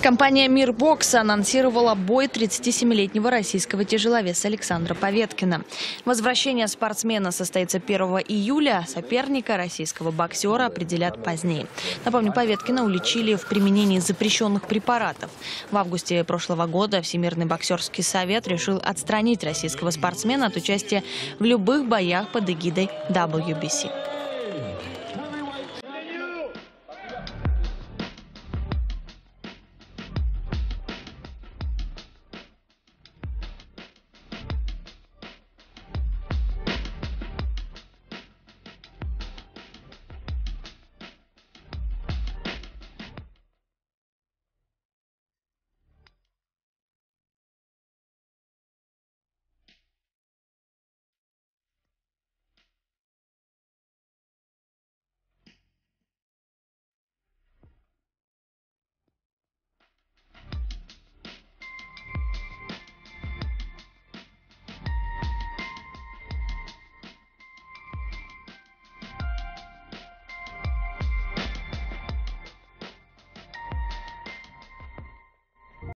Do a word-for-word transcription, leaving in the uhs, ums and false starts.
Компания «Мир бокса» анонсировала бой тридцатисемилетнего российского тяжеловеса Александра Поветкина. Возвращение спортсмена состоится первого июля. Соперника российского боксера определят позднее. Напомню, Поветкина уличили в применении запрещенных препаратов. В августе прошлого года Всемирный боксерский совет решил отстранить российского спортсмена от участия в любых боях под эгидой дабл ю би си.